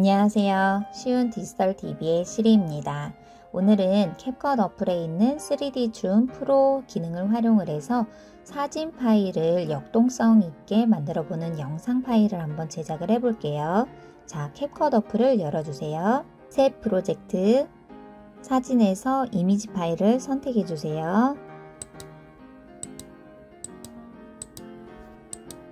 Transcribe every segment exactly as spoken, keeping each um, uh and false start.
안녕하세요. 쉬운 디지털 티비의 시리입니다. 오늘은 캡컷 어플에 있는 쓰리디 줌 프로 기능을 활용을 해서 사진 파일을 역동성 있게 만들어 보는 영상 파일을 한번 제작을 해 볼게요. 자, 캡컷 어플을 열어주세요. 새 프로젝트, 사진에서 이미지 파일을 선택해 주세요.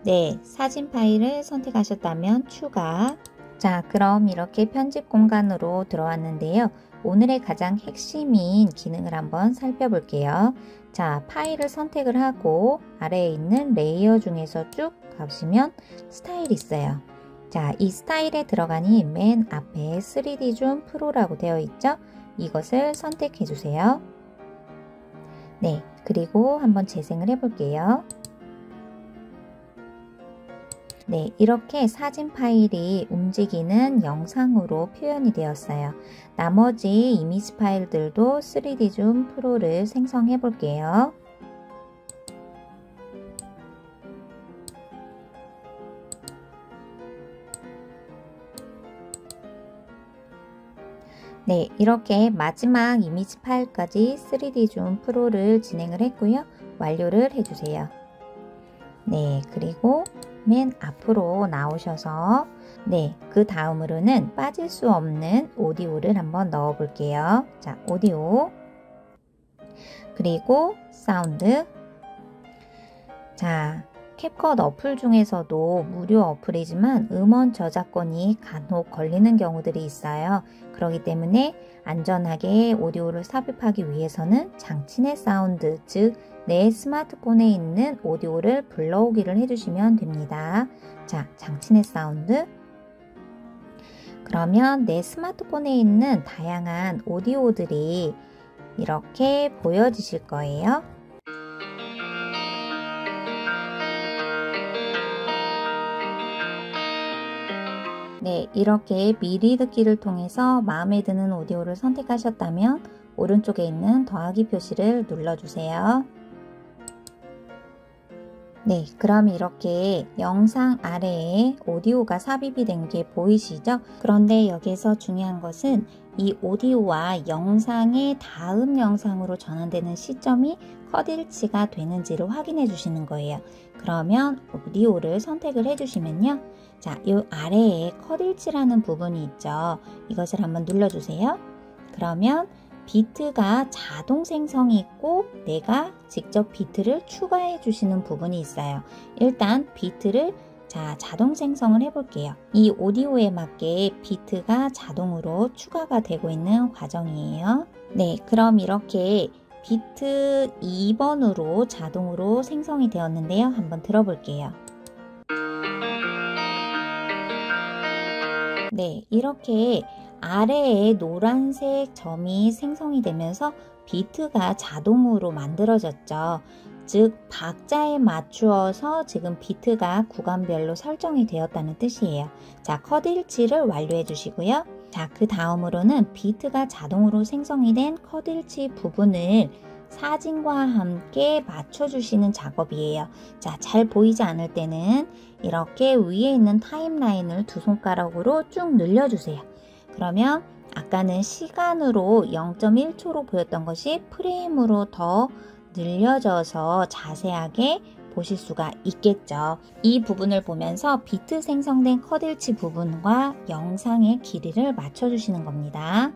네, 사진 파일을 선택하셨다면 추가. 자, 그럼 이렇게 편집 공간으로 들어왔는데요. 오늘의 가장 핵심인 기능을 한번 살펴볼게요. 자, 파일을 선택을 하고 아래에 있는 레이어 중에서 쭉 가시면 스타일이 있어요. 자, 이 스타일에 들어가니 맨 앞에 쓰리디 줌 프로라고 되어 있죠? 이것을 선택해 주세요. 네, 그리고 한번 재생을 해 볼게요. 네, 이렇게 사진 파일이 움직이는 영상으로 표현이 되었어요. 나머지 이미지 파일들도 쓰리디 줌 프로를 생성해 볼게요. 네, 이렇게 마지막 이미지 파일까지 쓰리디 줌 프로를 진행을 했고요. 완료를 해주세요. 네, 그리고 맨 앞으로 나오셔서 네, 그 다음으로는 빠질 수 없는 오디오를 한번 넣어 볼게요. 자, 오디오 그리고 사운드. 자, 캡컷 어플 중에서도 무료 어플이지만 음원 저작권이 간혹 걸리는 경우들이 있어요. 그렇기 때문에 안전하게 오디오를 삽입하기 위해서는 장치 내 사운드, 즉 내 스마트폰에 있는 오디오를 불러오기를 해주시면 됩니다. 자, 장치 내 사운드. 그러면 내 스마트폰에 있는 다양한 오디오들이 이렇게 보여지실 거예요. 네, 이렇게 미리 듣기를 통해서 마음에 드는 오디오를 선택하셨다면 오른쪽에 있는 더하기 표시를 눌러주세요. 네, 그럼 이렇게 영상 아래에 오디오가 삽입이 된 게 보이시죠? 그런데 여기에서 중요한 것은 이 오디오와 영상의 다음 영상으로 전환되는 시점이 컷일치가 되는지를 확인해 주시는 거예요. 그러면 오디오를 선택을 해 주시면요. 자, 이 아래에 컷일치라는 부분이 있죠. 이것을 한번 눌러주세요. 그러면 비트가 자동 생성이 있고 내가 직접 비트를 추가해 주시는 부분이 있어요. 일단 비트를 자, 자동 생성을 해볼게요. 이 오디오에 맞게 비트가 자동으로 추가가 되고 있는 과정이에요. 네, 그럼 이렇게 비트 이 번으로 자동으로 생성이 되었는데요. 한번 들어볼게요. 네, 이렇게 아래에 노란색 점이 생성이 되면서 비트가 자동으로 만들어졌죠. 즉, 박자에 맞추어서 지금 비트가 구간별로 설정이 되었다는 뜻이에요. 자, 컷일치를 완료해 주시고요. 자, 그 다음으로는 비트가 자동으로 생성이 된 컷일치 부분을 사진과 함께 맞춰주시는 작업이에요. 자, 잘 보이지 않을 때는 이렇게 위에 있는 타임라인을 두 손가락으로 쭉 늘려주세요. 그러면 아까는 시간으로 영 점 일 초로 보였던 것이 프레임으로 더 늘려져서 자세하게 보실 수가 있겠죠. 이 부분을 보면서 비트 생성된 컷일치 부분과 영상의 길이를 맞춰주시는 겁니다.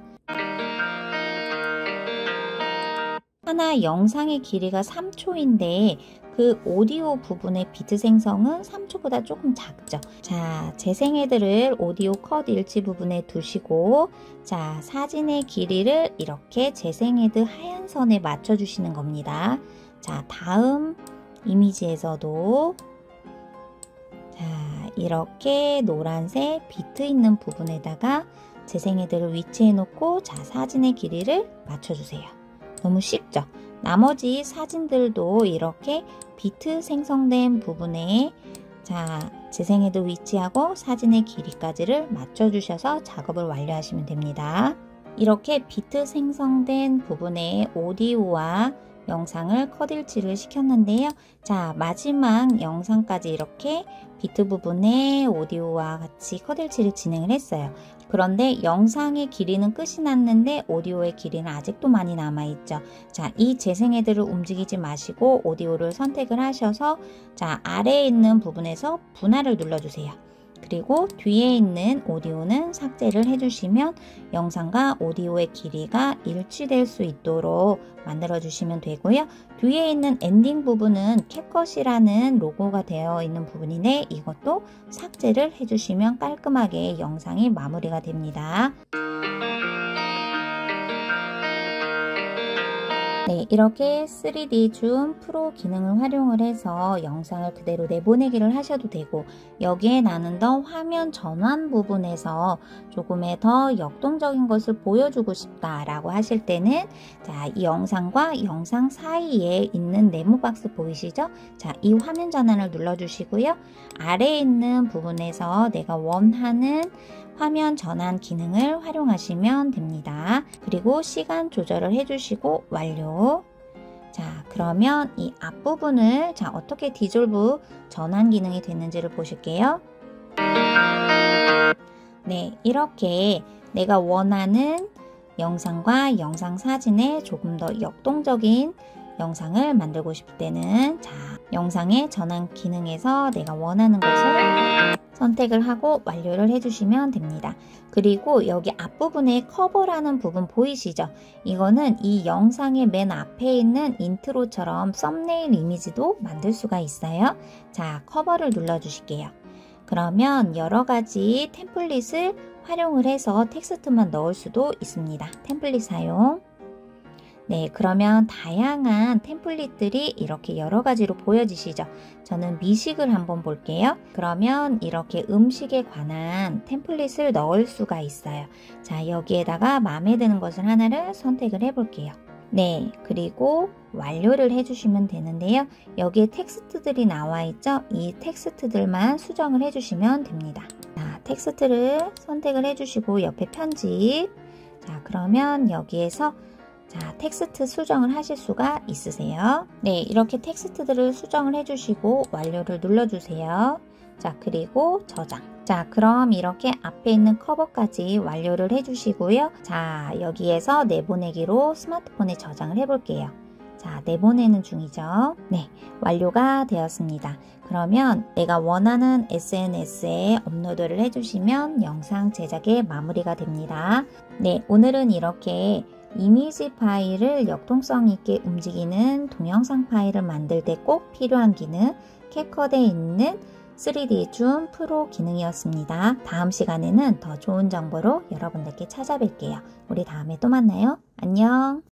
하나 영상의 길이가 삼 초인데 그 오디오 부분의 비트 생성은 삼 초보다 조금 작죠. 자, 재생헤드를 오디오 컷 일치 부분에 두시고 자, 사진의 길이를 이렇게 재생헤드 하얀 선에 맞춰 주시는 겁니다. 자, 다음 이미지에서도 자, 이렇게 노란색 비트 있는 부분에다가 재생헤드를 위치해 놓고 자, 사진의 길이를 맞춰 주세요. 너무 쉽죠? 나머지 사진들도 이렇게 비트 생성된 부분에 자, 재생해도 위치하고 사진의 길이까지를 맞춰주셔서 작업을 완료하시면 됩니다. 이렇게 비트 생성된 부분에 오디오와 영상을 컷일치를 시켰는데요. 자, 마지막 영상까지 이렇게 비트 부분에 오디오와 같이 컷일치를 진행을 했어요. 그런데 영상의 길이는 끝이 났는데 오디오의 길이는 아직도 많이 남아있죠. 자, 이 재생헤드를 움직이지 마시고 오디오를 선택을 하셔서 자, 아래에 있는 부분에서 분할을 눌러주세요. 그리고 뒤에 있는 오디오는 삭제를 해주시면 영상과 오디오의 길이가 일치될 수 있도록 만들어 주시면 되고요. 뒤에 있는 엔딩 부분은 캡컷이라는 로고가 되어 있는 부분인데 이것도 삭제를 해주시면 깔끔하게 영상이 마무리가 됩니다. 네, 이렇게 쓰리디 줌 프로 기능을 활용을 해서 영상을 그대로 내보내기를 하셔도 되고, 여기에 나는 더 화면 전환 부분에서 조금의 더 역동적인 것을 보여주고 싶다라고 하실 때는 자, 이 영상과 영상 사이에 있는 네모 박스 보이시죠? 자, 이 화면 전환을 눌러주시고요. 아래에 있는 부분에서 내가 원하는 화면 전환 기능을 활용하시면 됩니다. 그리고 시간 조절을 해주시고 완료. 자, 그러면 이 앞부분을 자, 어떻게 디졸브 전환 기능이 되는지를 보실게요. 네, 이렇게 내가 원하는 영상과 영상 사진에 조금 더 역동적인 영상을 만들고 싶을 때는 자, 영상의 전환 기능에서 내가 원하는 것을 선택을 하고 완료를 해주시면 됩니다. 그리고 여기 앞부분에 커버라는 부분 보이시죠? 이거는 이 영상의 맨 앞에 있는 인트로처럼 썸네일 이미지도 만들 수가 있어요. 자, 커버를 눌러주실게요. 그러면 여러가지 템플릿을 활용을 해서 텍스트만 넣을 수도 있습니다. 템플릿 사용. 네, 그러면 다양한 템플릿들이 이렇게 여러 가지로 보여지시죠? 저는 미식을 한번 볼게요. 그러면 이렇게 음식에 관한 템플릿을 넣을 수가 있어요. 자, 여기에다가 마음에 드는 것을 하나를 선택을 해 볼게요. 네, 그리고 완료를 해주시면 되는데요. 여기에 텍스트들이 나와 있죠? 이 텍스트들만 수정을 해주시면 됩니다. 자, 텍스트를 선택을 해주시고 옆에 편집. 자, 그러면 여기에서 자, 텍스트 수정을 하실 수가 있으세요. 네, 이렇게 텍스트들을 수정을 해주시고 완료를 눌러주세요. 자, 그리고 저장. 자, 그럼 이렇게 앞에 있는 커버까지 완료를 해주시고요. 자, 여기에서 내보내기로 스마트폰에 저장을 해볼게요. 자, 내보내는 중이죠. 네, 완료가 되었습니다. 그러면 내가 원하는 에스엔에스에 업로드를 해주시면 영상 제작의 마무리가 됩니다. 네, 오늘은 이렇게 이미지 파일을 역동성 있게 움직이는 동영상 파일을 만들 때 꼭 필요한 기능, 캡컷에 있는 쓰리디 줌 프로 기능이었습니다. 다음 시간에는 더 좋은 정보로 여러분들께 찾아뵐게요. 우리 다음에 또 만나요. 안녕!